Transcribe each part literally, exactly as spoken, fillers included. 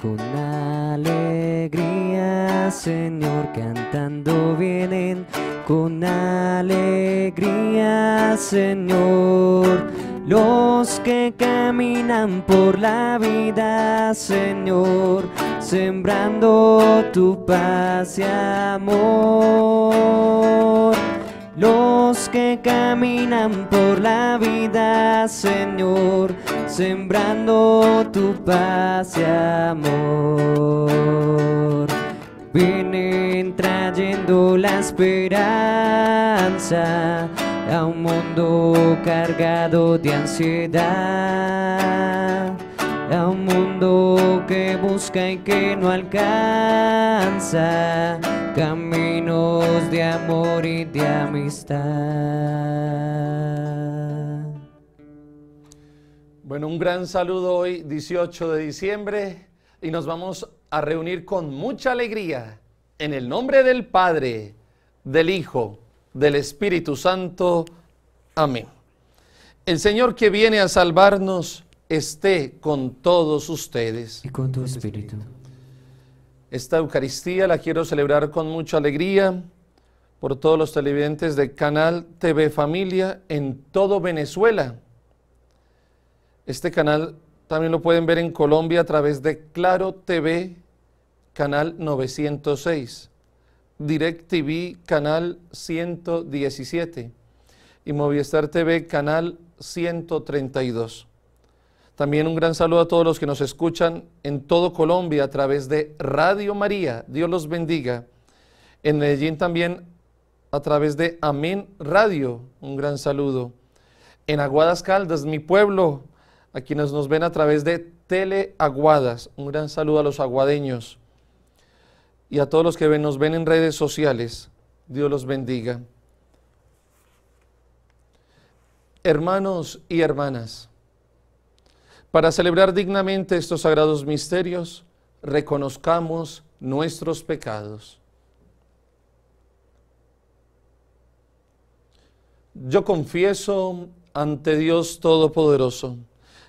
con alegría, Señor, cantando vienen, con alegría, Señor, los que caminan por la vida, Señor, sembrando tu paz y amor. Los que caminan por la vida, Señor, sembrando tu paz y amor. Vienen trayendo la esperanza a un mundo cargado de ansiedad, a un mundo que busca y que no alcanza caminos de amor y de amistad. Bueno, un gran saludo hoy, dieciocho de diciembre, y nos vamos a reunir con mucha alegría en el nombre del Padre, del Hijo, del Espíritu Santo. Amén. El Señor que viene a salvarnos esté con todos ustedes. Y con tu espíritu. Esta Eucaristía la quiero celebrar con mucha alegría por todos los televidentes de Canal T V Familia en todo Venezuela. Este canal también lo pueden ver en Colombia a través de Claro T V, canal novecientos seis, DirecTV, canal ciento diecisiete y Movistar T V, canal ciento treinta y dos. También un gran saludo a todos los que nos escuchan en todo Colombia a través de Radio María. Dios los bendiga. En Medellín también a través de Amén Radio. Un gran saludo. En Aguadas Caldas, mi pueblo, a quienes nos ven a través de Teleaguadas. Un gran saludo a los aguadeños. Y a todos los que ven, nos ven en redes sociales. Dios los bendiga. Hermanos y hermanas, para celebrar dignamente estos sagrados misterios, reconozcamos nuestros pecados. Yo confieso ante Dios Todopoderoso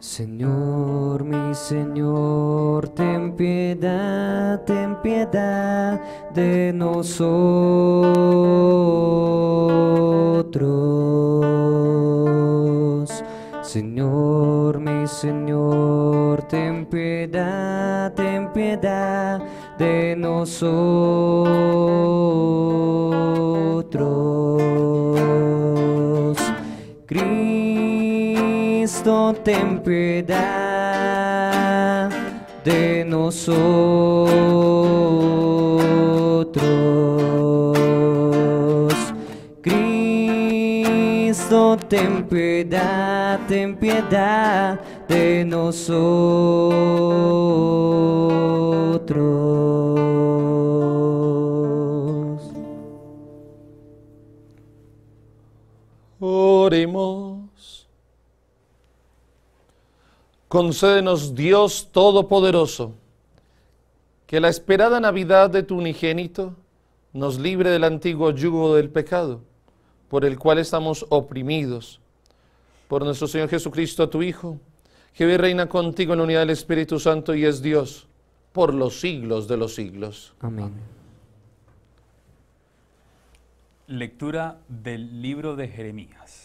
Señor, mi Señor, ten piedad, ten piedad de nosotros. Señor, mi Señor, ten piedad, ten piedad de nosotros. Cristo, ten piedad de nosotros. Cristo, ten piedad, ten piedad de nosotros. Oremos. Concédenos, Dios Todopoderoso, que la esperada Navidad de tu unigénito nos libre del antiguo yugo del pecado, por el cual estamos oprimidos. Por nuestro Señor Jesucristo, tu Hijo, que vive y reina contigo en la unidad del Espíritu Santo y es Dios, por los siglos de los siglos. Amén. Lectura del libro de Jeremías.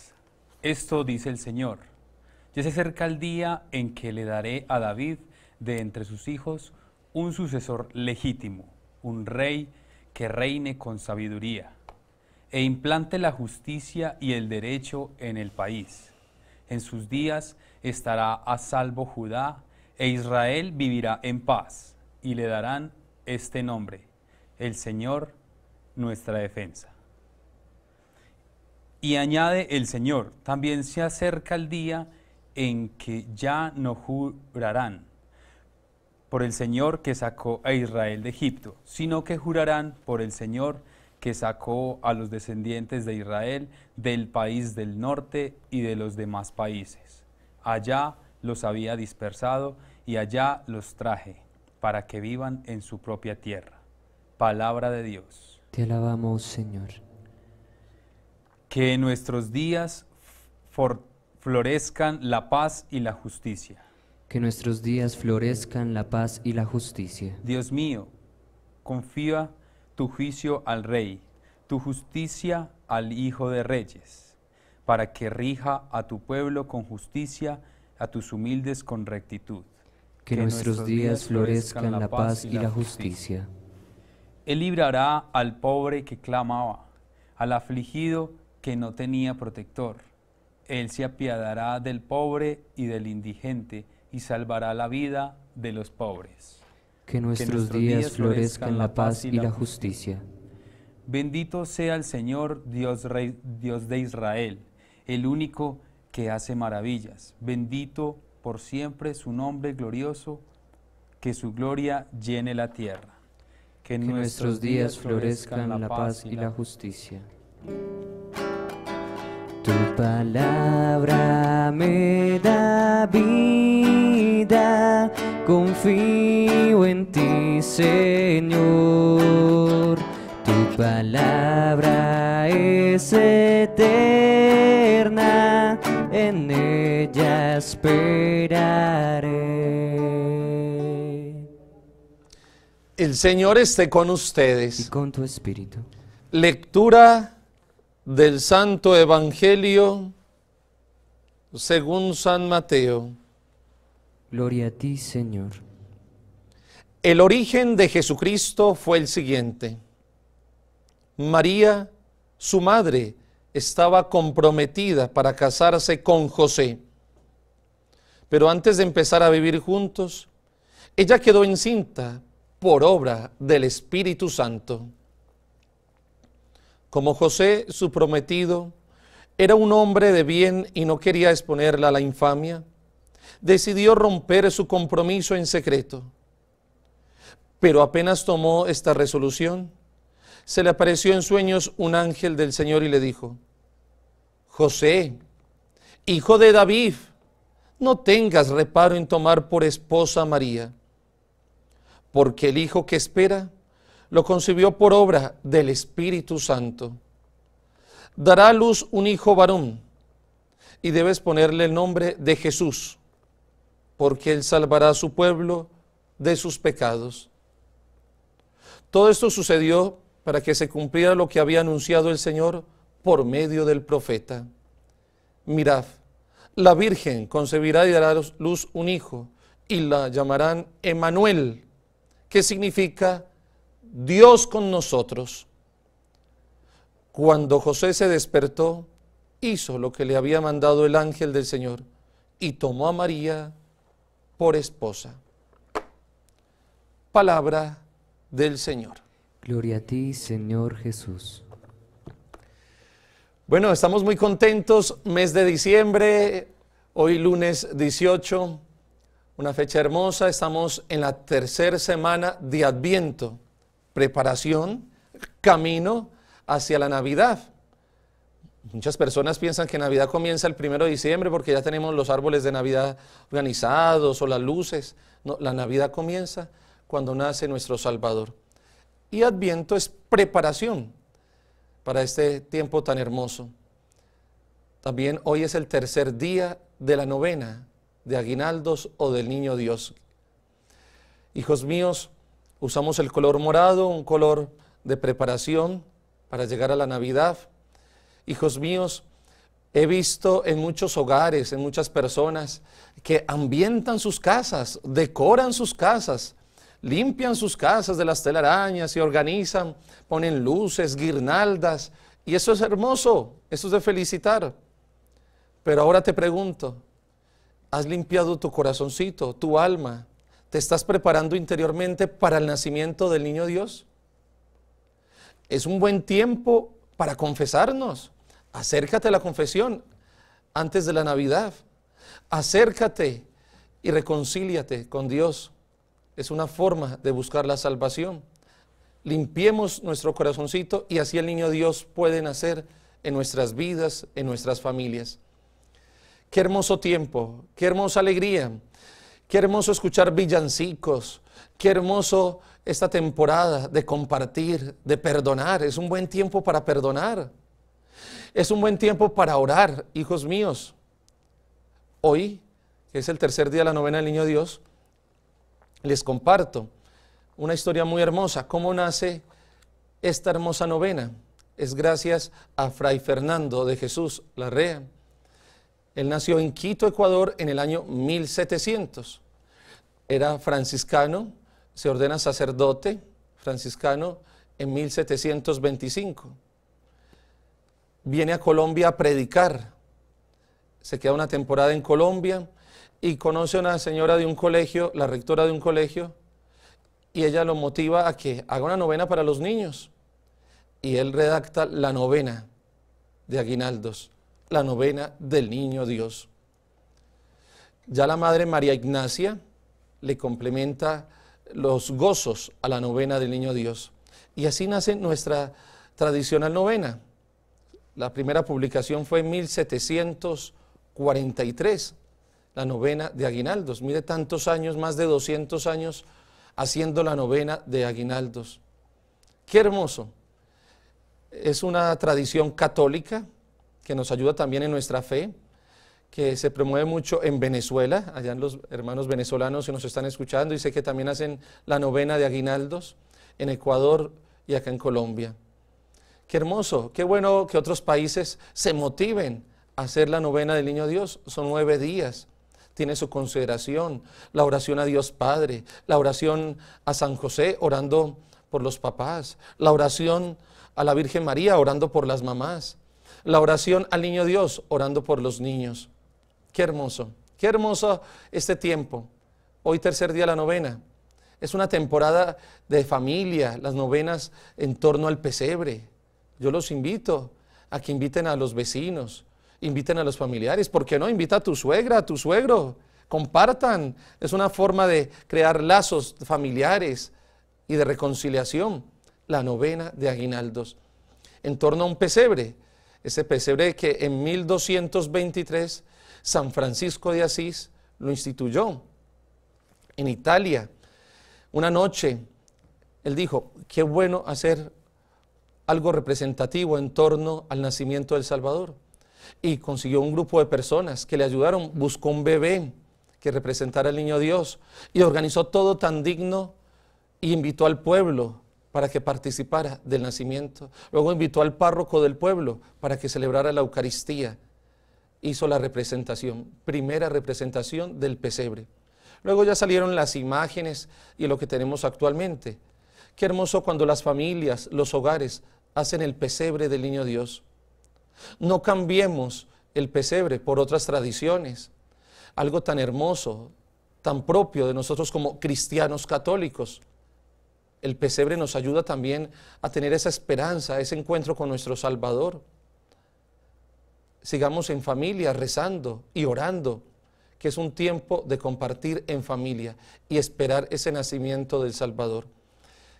Esto dice el Señor: ya se acerca el día en que le daré a David de entre sus hijos un sucesor legítimo, un rey que reine con sabiduría e implante la justicia y el derecho en el país. En sus días estará a salvo Judá e Israel vivirá en paz, y le darán este nombre: el Señor, nuestra defensa. Y añade el Señor: también se acerca el día en que ya no jurarán por el Señor que sacó a Israel de Egipto, sino que jurarán por el Señor que sacó a los descendientes de Israel del país del norte y de los demás países. Allá los había dispersado y allá los traje, para que vivan en su propia tierra. Palabra de Dios. Te alabamos, Señor. Que en nuestros días florezcan la paz y la justicia. Que nuestros días florezcan la paz y la justicia. Dios mío, confía tu juicio al Rey, tu justicia al Hijo de Reyes, para que rija a tu pueblo con justicia, a tus humildes con rectitud. Que, que nuestros días florezcan la paz y la justicia. Él librará al pobre que clamaba, al afligido que no tenía protector. Él se apiadará del pobre y del indigente y salvará la vida de los pobres. Que nuestros, que nuestros días, días florezcan la paz y la justicia. Bendito sea el Señor, Dios, Rey, Dios de Israel, el único que hace maravillas. Bendito por siempre su nombre glorioso, que su gloria llene la tierra. Que, que nuestros días florezcan la paz y la justicia. Tu palabra me da vida, confío en ti, Señor. Tu palabra es eterna, en ella esperaré. El Señor esté con ustedes. Y con tu espíritu. Lectura del Santo Evangelio según San Mateo. Gloria a ti, Señor. El origen de Jesucristo fue el siguiente. María, su madre, estaba comprometida para casarse con José. Pero antes de empezar a vivir juntos, ella quedó encinta por obra del Espíritu Santo. Como José, su prometido, era un hombre de bien y no quería exponerla a la infamia, decidió romper su compromiso en secreto. Pero apenas tomó esta resolución, se le apareció en sueños un ángel del Señor y le dijo: José, hijo de David, no tengas reparo en tomar por esposa a María, porque el hijo que espera lo concibió por obra del Espíritu Santo. Dará a luz un hijo varón y debes ponerle el nombre de Jesús, porque él salvará a su pueblo de sus pecados. Todo esto sucedió para que se cumpliera lo que había anunciado el Señor por medio del profeta. Mirad, la Virgen concebirá y dará a luz un hijo, y la llamarán Emmanuel, que significa Dios con nosotros. Cuando José se despertó, hizo lo que le había mandado el ángel del Señor, y tomó a María por esposa. Palabra del Señor. Gloria a ti, Señor Jesús. Bueno, estamos muy contentos, mes de diciembre, hoy lunes dieciocho, una fecha hermosa, estamos en la tercera semana de Adviento, preparación, camino hacia la Navidad. Muchas personas piensan que Navidad comienza el primero de diciembre porque ya tenemos los árboles de Navidad organizados o las luces. No, la Navidad comienza cuando nace nuestro Salvador. Y Adviento es preparación para este tiempo tan hermoso. También hoy es el tercer día de la novena de Aguinaldos o del Niño Dios. Hijos míos, usamos el color morado, un color de preparación para llegar a la Navidad. Hijos míos, he visto en muchos hogares, en muchas personas que ambientan sus casas, decoran sus casas, limpian sus casas de las telarañas, se organizan, ponen luces, guirnaldas, y eso es hermoso, eso es de felicitar. Pero ahora te pregunto, ¿has limpiado tu corazoncito, tu alma? ¿Te estás preparando interiormente para el nacimiento del Niño Dios? Es un buen tiempo para confesarnos. Acércate a la confesión antes de la Navidad. acércate y reconcíliate con Dios. Es una forma de buscar la salvación. Limpiemos nuestro corazoncito y así el niño Dios puede nacer en nuestras vidas, en nuestras familias. Qué hermoso tiempo, qué hermosa alegría, qué hermoso escuchar villancicos, qué hermoso esta temporada de compartir, de perdonar. Es un buen tiempo para perdonar, es un buen tiempo para orar, hijos míos. Hoy, que es el tercer día de la novena del Niño Dios, les comparto una historia muy hermosa. ¿Cómo nace esta hermosa novena? Es gracias a Fray Fernando de Jesús Larrea. Él nació en Quito, Ecuador, en el año mil setecientos. Era franciscano, se ordena sacerdote franciscano en mil setecientos veinticinco. Viene a Colombia a predicar. Se queda una temporada en Colombia y conoce a una señora de un colegio, la rectora de un colegio, y ella lo motiva a que haga una novena para los niños. Y él redacta la novena de Aguinaldos, la novena del Niño Dios. Ya la madre María Ignacia le complementa los gozos a la novena del Niño Dios. Y así nace nuestra tradicional novena. La primera publicación fue en mil setecientos cuarenta y tres, la novena de Aguinaldos. Mire tantos años, más de doscientos años haciendo la novena de Aguinaldos. ¡Qué hermoso! Es una tradición católica que nos ayuda también en nuestra fe, que se promueve mucho en Venezuela. Allá los hermanos venezolanos que nos están escuchando, y sé que también hacen la novena de Aguinaldos en Ecuador y acá en Colombia. ¡Qué hermoso! ¡Qué bueno que otros países se motiven a hacer la novena del Niño Dios! Son nueve días, tiene su consideración, la oración a Dios Padre, la oración a San José, orando por los papás, la oración a la Virgen María, orando por las mamás, la oración al Niño Dios, orando por los niños. ¡Qué hermoso! ¡Qué hermoso este tiempo! Hoy tercer día de la novena. Es una temporada de familia, las novenas en torno al pesebre. Yo los invito a que inviten a los vecinos, inviten a los familiares. ¿Por qué no? Invita a tu suegra, a tu suegro. Compartan. Es una forma de crear lazos familiares y de reconciliación. La novena de Aguinaldos. En torno a un pesebre. Ese pesebre que en mil doscientos veintitrés San Francisco de Asís lo instituyó en Italia. Una noche él dijo: qué bueno hacer algo representativo en torno al nacimiento del Salvador, y consiguió un grupo de personas que le ayudaron, buscó un bebé que representara al Niño Dios y organizó todo tan digno y invitó al pueblo para que participara del nacimiento. Luego invitó al párroco del pueblo para que celebrara la Eucaristía. Hizo la representación, primera representación del pesebre. Luego ya salieron las imágenes y lo que tenemos actualmente. Qué hermoso cuando las familias, los hogares, hacen el pesebre del Niño Dios. No cambiemos el pesebre por otras tradiciones. Algo tan hermoso, tan propio de nosotros como cristianos católicos. El pesebre nos ayuda también a tener esa esperanza, ese encuentro con nuestro Salvador. Sigamos en familia rezando y orando, que es un tiempo de compartir en familia y esperar ese nacimiento del Salvador.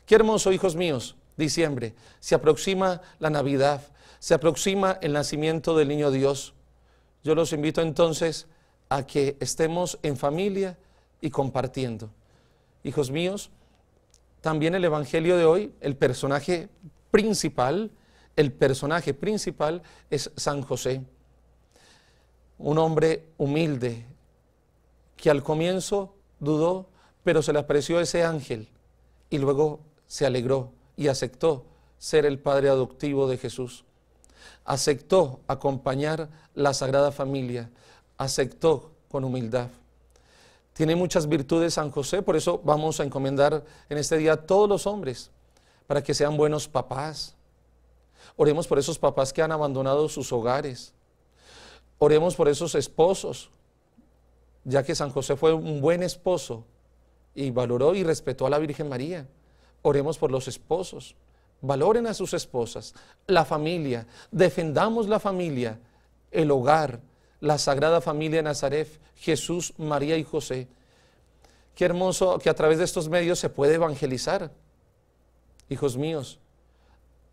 Qué hermoso, hijos míos, diciembre. Se aproxima la Navidad, se aproxima el nacimiento del Niño Dios. Yo los invito entonces a que estemos en familia y compartiendo. Hijos míos, también el Evangelio de hoy, el personaje principal, el personaje principal es San José. Un hombre humilde, que al comienzo dudó, pero se le apareció ese ángel y luego se alegró y aceptó ser el padre adoptivo de Jesús. Aceptó acompañar la Sagrada Familia, aceptó con humildad. Tiene muchas virtudes San José, por eso vamos a encomendar en este día a todos los hombres, para que sean buenos papás. Oremos por esos papás que han abandonado sus hogares. Oremos por esos esposos, ya que San José fue un buen esposo y valoró y respetó a la Virgen María. Oremos por los esposos, valoren a sus esposas, la familia, defendamos la familia, el hogar, la Sagrada Familia de Nazaret, Jesús, María y José. Qué hermoso que a través de estos medios se puede evangelizar, hijos míos.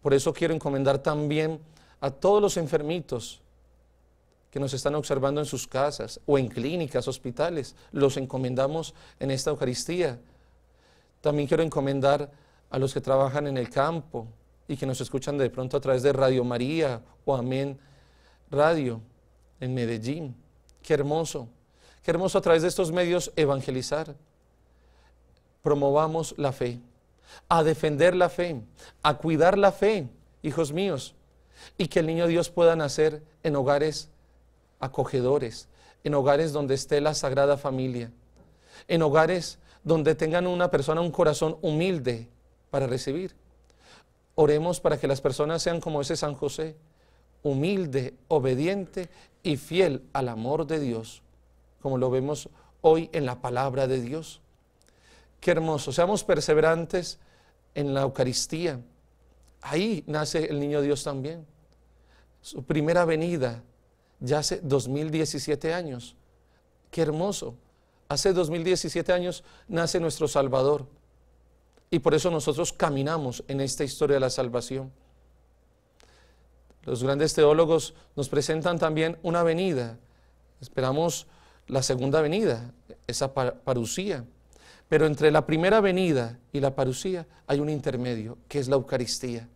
Por eso quiero encomendar también a todos los enfermitos que nos están observando en sus casas o en clínicas, hospitales. Los encomendamos en esta Eucaristía. También quiero encomendar a los que trabajan en el campo y que nos escuchan de pronto a través de Radio María o Amén Radio en Medellín. Qué hermoso, qué hermoso a través de estos medios evangelizar. Promovamos la fe, a defender la fe, a cuidar la fe, hijos míos, y que el niño Dios pueda nacer en hogares acogedores, en hogares donde esté la Sagrada Familia, en hogares donde tengan una persona, un corazón humilde para recibir. Oremos para que las personas sean como ese San José, humilde, obediente y fiel al amor de Dios, como lo vemos hoy en la palabra de Dios. Qué hermoso, seamos perseverantes en la Eucaristía. Ahí nace el niño Dios también. Su primera venida, ya hace dos mil diecisiete años. Qué hermoso, hace dos mil diecisiete años nace nuestro Salvador. Y por eso nosotros caminamos en esta historia de la salvación. Los grandes teólogos nos presentan también una venida. Esperamos la segunda venida, esa parucía. Pero entre la primera venida y la parucía hay un intermedio, que es la Eucaristía.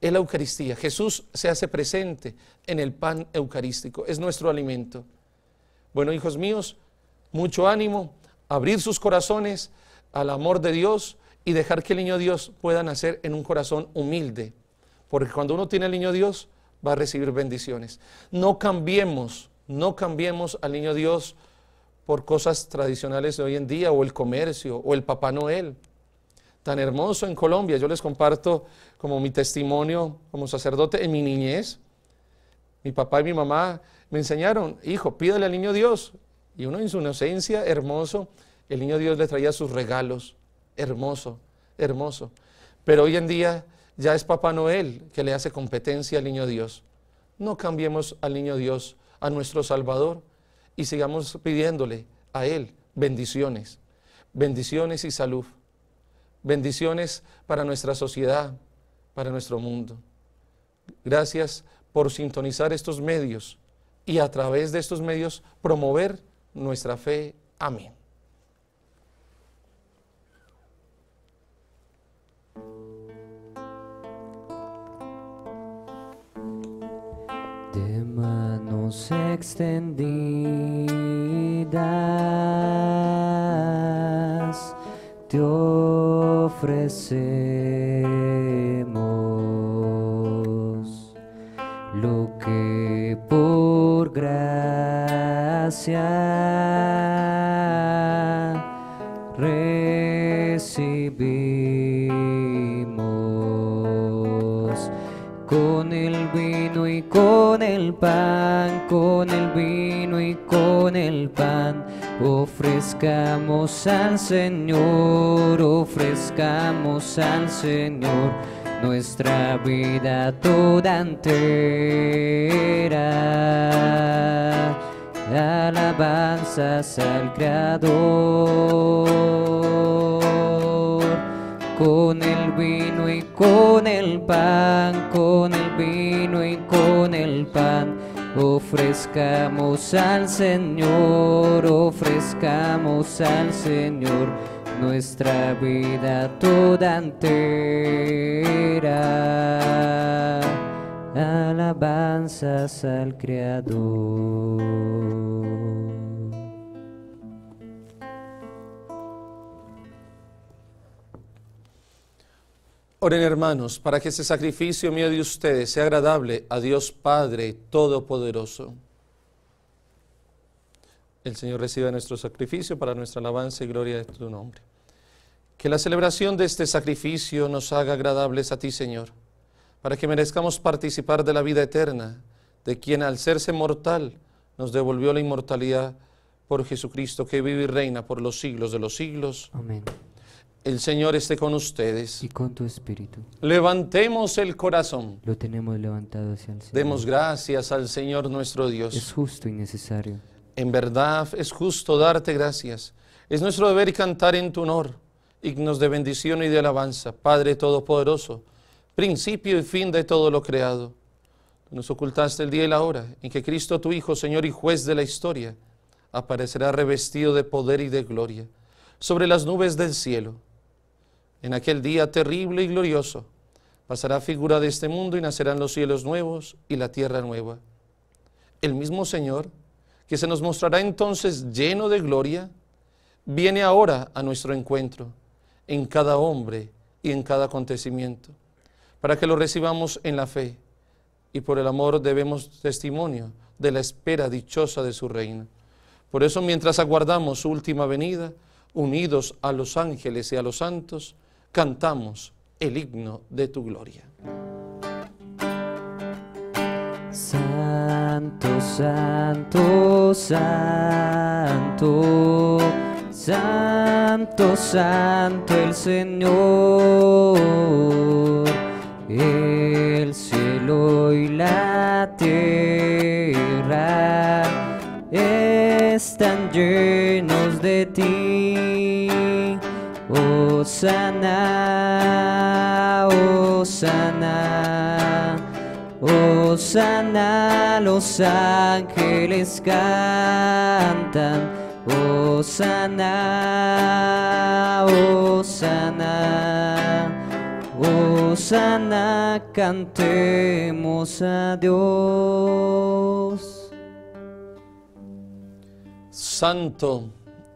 Es la Eucaristía. Jesús se hace presente en el pan eucarístico. Es nuestro alimento. Bueno, hijos míos, mucho ánimo, abrir sus corazones al amor de Dios y dejar que el niño Dios pueda nacer en un corazón humilde. Porque cuando uno tiene el niño Dios, va a recibir bendiciones. No cambiemos, no cambiemos al niño Dios por cosas tradicionales de hoy en día, o el comercio, o el Papá Noel, tan hermoso en Colombia. Yo les comparto como mi testimonio como sacerdote en mi niñez. Mi papá y mi mamá me enseñaron, hijo, pídale al niño Dios. Y uno en su inocencia, hermoso, el niño Dios le traía sus regalos, hermoso, hermoso. Pero hoy en día ya es Papá Noel que le hace competencia al niño Dios. No cambiemos al niño Dios, a nuestro Salvador, y sigamos pidiéndole a Él bendiciones, bendiciones y salud, bendiciones para nuestra sociedad, para nuestro mundo. Gracias por sintonizar estos medios y a través de estos medios promover nuestra fe. Amén. Extendidas te ofrecemos lo que por gracia recibimos con el vino y con el pan. Con el vino y con el pan ofrezcamos al Señor, ofrezcamos al Señor nuestra vida toda entera. Alabanzas al Creador. Con el vino y con el pan, con el vino y con el pan ofrezcamos al Señor, ofrezcamos al Señor nuestra vida toda entera. Alabanzas al Creador. Oren, hermanos, para que este sacrificio mío de ustedes sea agradable a Dios Padre Todopoderoso. El Señor reciba nuestro sacrificio para nuestra alabanza y gloria de tu nombre. Que la celebración de este sacrificio nos haga agradables a ti, Señor, para que merezcamos participar de la vida eterna, de quien al serse mortal nos devolvió la inmortalidad por Jesucristo, que vive y reina por los siglos de los siglos. Amén. El Señor esté con ustedes. Y con tu espíritu. Levantemos el corazón. Lo tenemos levantado hacia el Señor. Demos gracias al Señor nuestro Dios. Es justo y necesario. En verdad es justo darte gracias. Es nuestro deber cantar en tu honor, dignos de bendición y de alabanza, Padre Todopoderoso, principio y fin de todo lo creado. Tú nos ocultaste el día y la hora en que Cristo tu Hijo, Señor y Juez de la historia, aparecerá revestido de poder y de gloria sobre las nubes del cielo. En aquel día terrible y glorioso, pasará figura de este mundo y nacerán los cielos nuevos y la tierra nueva. El mismo Señor, que se nos mostrará entonces lleno de gloria, viene ahora a nuestro encuentro, en cada hombre y en cada acontecimiento, para que lo recibamos en la fe, y por el amor debemos testimonio de la espera dichosa de su reino. Por eso, mientras aguardamos su última venida, unidos a los ángeles y a los santos, cantamos el himno de tu gloria. Santo, santo, santo, santo, santo el Señor, el cielo y la tierra están llenos de ti. Hosana, hosana, hosana, los ángeles cantan. Hosana, hosana, hosana, cantemos a Dios. Santo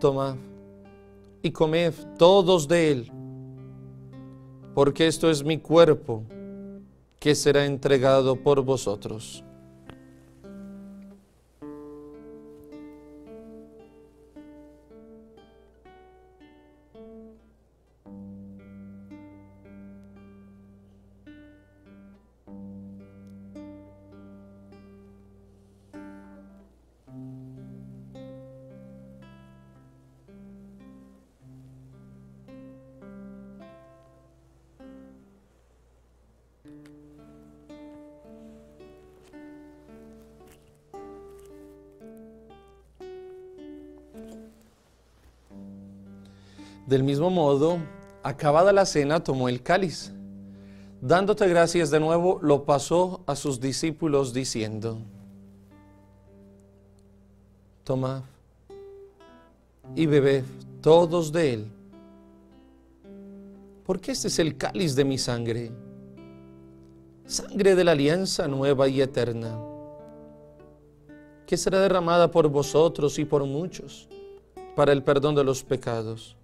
tomad y comed todos de él, porque esto es mi cuerpo que será entregado por vosotros. Del mismo modo, acabada la cena, tomó el cáliz. Dándote gracias de nuevo, lo pasó a sus discípulos diciendo: tomad y bebed todos de él, porque este es el cáliz de mi sangre, sangre de la alianza nueva y eterna, que será derramada por vosotros y por muchos para el perdón de los pecados.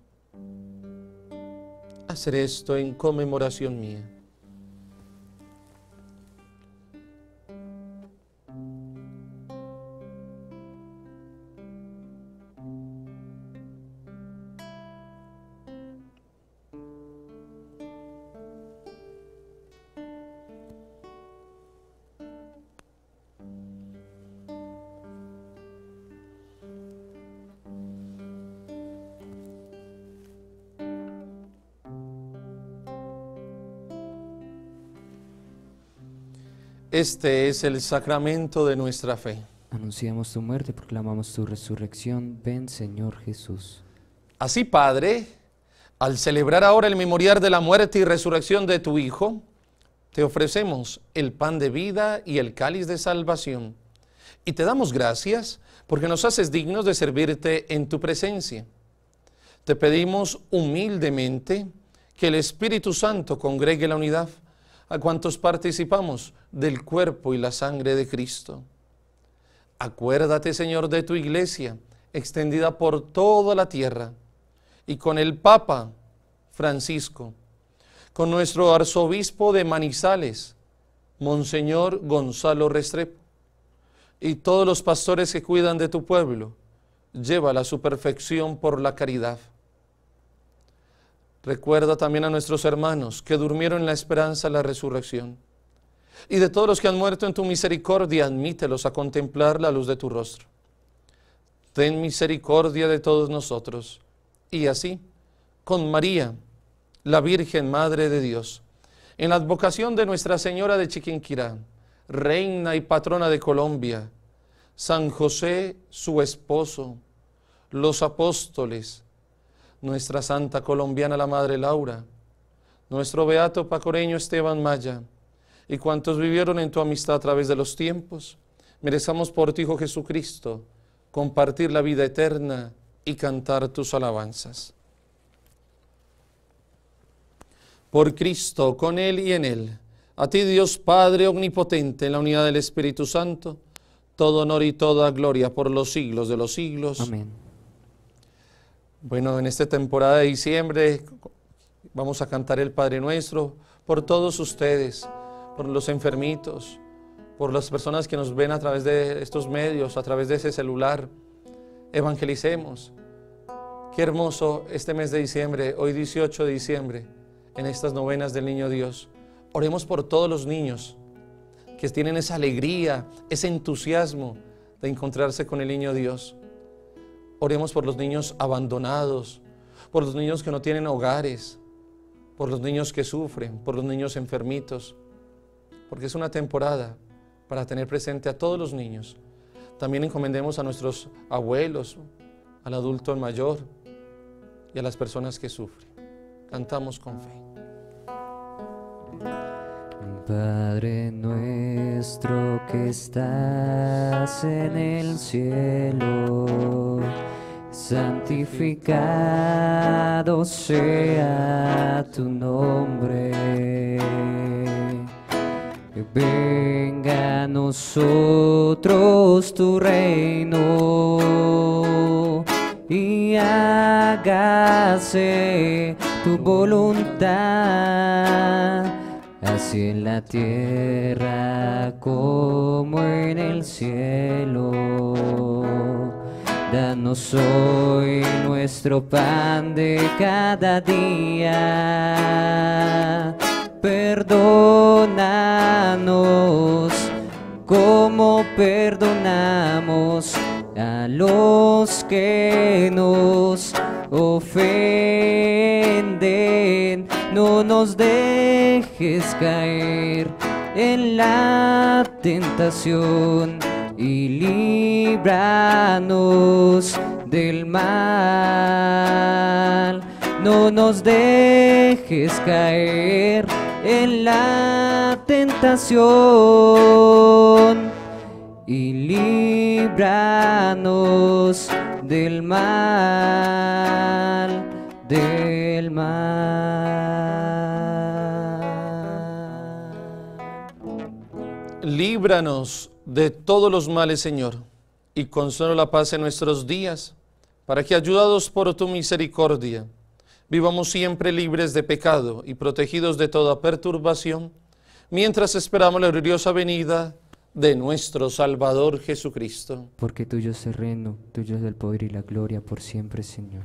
Hacer esto en conmemoración mía. Este es el sacramento de nuestra fe. Anunciamos tu muerte, proclamamos tu resurrección. Ven, Señor Jesús. Así, Padre, al celebrar ahora el memorial de la muerte y resurrección de tu Hijo, te ofrecemos el pan de vida y el cáliz de salvación. Y te damos gracias porque nos haces dignos de servirte en tu presencia. Te pedimos humildemente que el Espíritu Santo congregue la unidad a cuantos participamos del cuerpo y la sangre de Cristo. Acuérdate, Señor, de tu iglesia, extendida por toda la tierra, y con el Papa Francisco, con nuestro arzobispo de Manizales, Monseñor Gonzalo Restrepo, y todos los pastores que cuidan de tu pueblo, llévala a su perfección por la caridad. Recuerda también a nuestros hermanos que durmieron en la esperanza de la resurrección, y de todos los que han muerto en tu misericordia, admítelos a contemplar la luz de tu rostro. Ten misericordia de todos nosotros, y así, con María, la Virgen Madre de Dios, en la advocación de Nuestra Señora de Chiquinquirá, Reina y Patrona de Colombia, San José, su esposo, los apóstoles, nuestra santa colombiana la Madre Laura, nuestro beato pacoreño Esteban Maya, y cuantos vivieron en tu amistad a través de los tiempos, merezcamos por tu Hijo Jesucristo compartir la vida eterna y cantar tus alabanzas. Por Cristo, con Él y en Él, a ti Dios Padre Omnipotente, en la unidad del Espíritu Santo, todo honor y toda gloria por los siglos de los siglos. Amén. Bueno, en esta temporada de diciembre vamos a cantar el Padre Nuestro por todos ustedes, por los enfermitos, por las personas que nos ven a través de estos medios, a través de ese celular. Evangelicemos. Qué hermoso este mes de diciembre, hoy dieciocho de diciembre, en estas novenas del Niño Dios. Oremos por todos los niños que tienen esa alegría, ese entusiasmo de encontrarse con el Niño Dios. Oremos por los niños abandonados, por los niños que no tienen hogares, por los niños que sufren, por los niños enfermitos, porque es una temporada para tener presente a todos los niños. También encomendemos a nuestros abuelos, al adulto mayor y a las personas que sufren. Cantamos con fe. Padre nuestro que estás en el cielo, santificado sea tu nombre. Venga a nosotros tu reino y hágase tu voluntad, así en la tierra como en el cielo. Danos hoy nuestro pan de cada día, perdónanos como perdonamos a los que nos ofenden. No nos dejes caer en la tentación y líbranos del mal. No nos dejes caer en la tentación y líbranos del mal, del mal. Líbranos de todos los males, Señor, y concédenos la paz en nuestros días, para que, ayudados por tu misericordia, vivamos siempre libres de pecado y protegidos de toda perturbación, mientras esperamos la gloriosa venida de nuestro Salvador Jesucristo. Porque tuyo es el reino, tuyo es el poder y la gloria por siempre, Señor.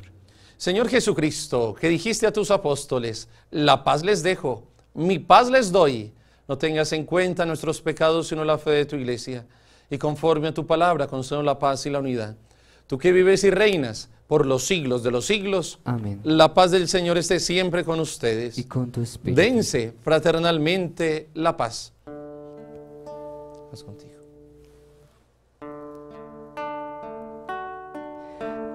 Señor Jesucristo, que dijiste a tus apóstoles, la paz les dejo, mi paz les doy. No tengas en cuenta nuestros pecados, sino la fe de tu Iglesia. Y conforme a tu palabra, concédenos la paz y la unidad. Tú que vives y reinas por los siglos de los siglos. Amén. La paz del Señor esté siempre con ustedes. Y con tu espíritu. Dense fraternalmente la paz. Paz contigo.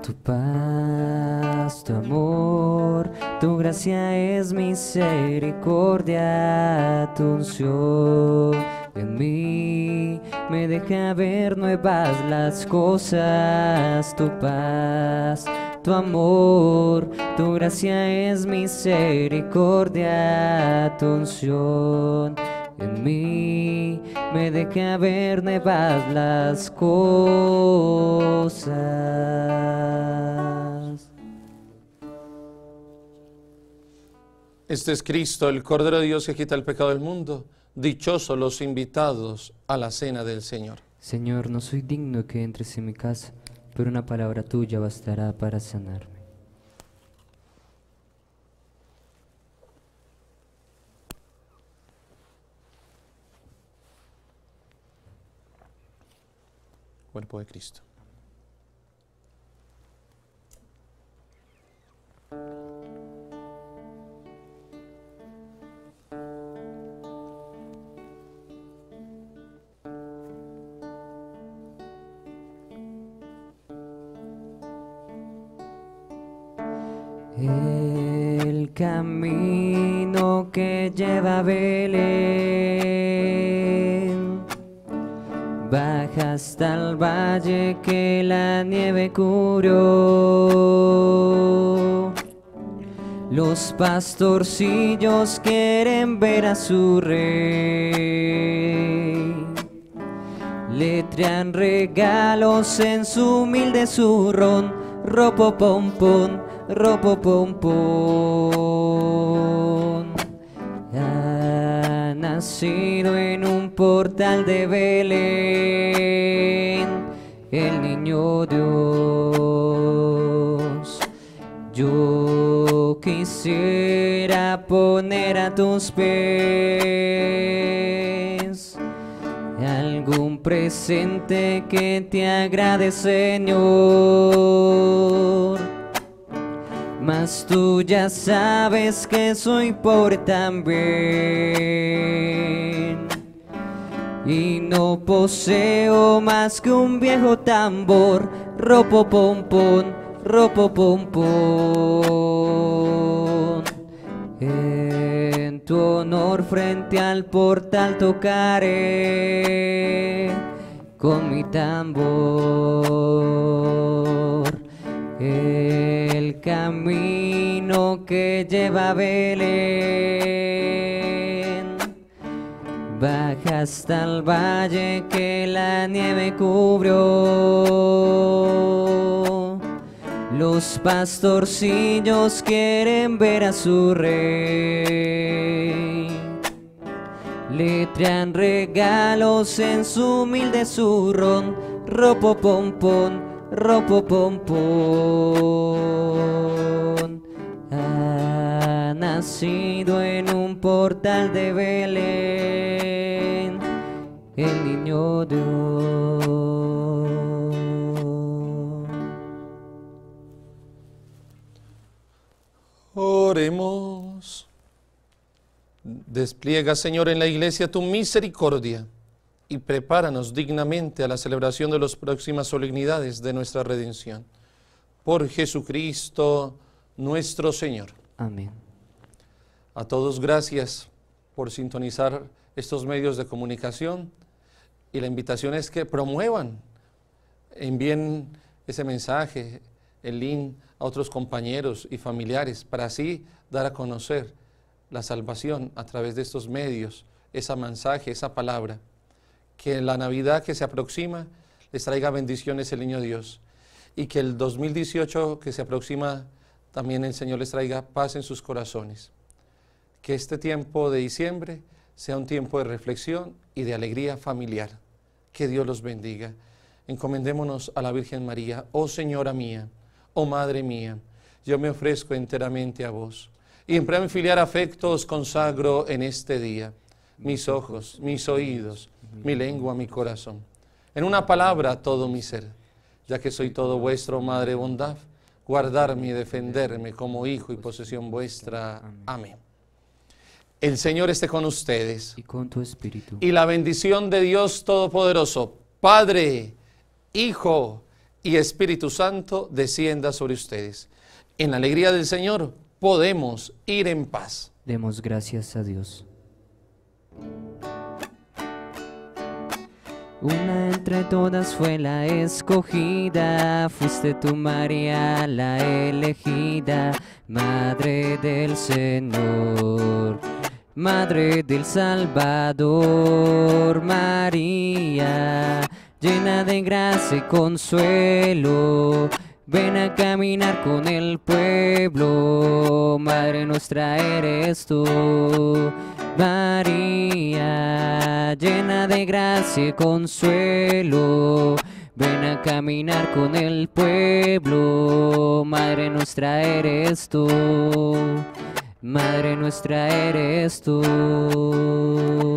Tu paz, tu amor, tu gracia es misericordia, tu unción en mí me deja ver nuevas las cosas. Tu paz, tu amor, tu gracia es misericordia, tu unción en mí me deja ver nuevas las cosas. Este es Cristo, el Cordero de Dios que quita el pecado del mundo. Dichosos los invitados a la cena del Señor. Señor, no soy digno que entres en mi casa, pero una palabra tuya bastará para sanarme. Cuerpo de Cristo. El camino que lleva a Belén baja hasta el valle que la nieve cubrió. Los pastorcillos quieren ver a su rey, le traen regalos en su humilde zurrón. Ropo pom pom, ropo pom pom. Ha nacido en un portal de Belén el niño Dios. Yo quisiera poner a tus pies algún presente que te agrade, Señor. Mas tú ya sabes que soy pobre también, y no poseo más que un viejo tambor. Ropo pom pom, ropo pom pom. En tu honor frente al portal tocaré con mi tambor. El camino que lleva a Belén baja hasta el valle que la nieve cubrió. Los pastorcillos quieren ver a su rey, le traen regalos en su humilde zurrón. Ropo pom pom, ropo pom pom. Ha nacido en un portal de Belén el niño Dios. Oremos. Despliega, Señor, en la Iglesia tu misericordia y prepáranos dignamente a la celebración de las próximas solemnidades de nuestra redención. Por Jesucristo nuestro Señor. Amén. A todos, gracias por sintonizar estos medios de comunicación, y la invitación es que promuevan, envíen ese mensaje, el link, a otros compañeros y familiares, para así dar a conocer la salvación a través de estos medios, ese mensaje, esa palabra. Que en la Navidad que se aproxima les traiga bendiciones el Niño Dios, y que el dos mil dieciocho que se aproxima también el Señor les traiga paz en sus corazones. Que este tiempo de diciembre sea un tiempo de reflexión y de alegría familiar. Que Dios los bendiga. Encomendémonos a la Virgen María. Oh Señora mía, oh Madre mía, yo me ofrezco enteramente a vos, y en plan filial afecto os consagro en este día mis ojos, mis oídos, mi lengua, mi corazón, en una palabra todo mi ser, ya que soy todo vuestro, Madre bondad, guardarme y defenderme como hijo y posesión vuestra. Amén. El Señor esté con ustedes. Y con tu espíritu. Y la bendición de Dios Todopoderoso, Padre, Hijo y Espíritu Santo, descienda sobre ustedes. En la alegría del Señor podemos ir en paz. Demos gracias a Dios. Una entre todas fue la escogida, fuiste tú, María, la elegida, Madre del Señor, Madre del Salvador. María, llena de gracia y consuelo, Ven a caminar con el pueblo, Madre nuestra eres tú. María, llena de gracia y consuelo, ven a caminar con el pueblo, Madre nuestra eres tú. Madre nuestra eres tú.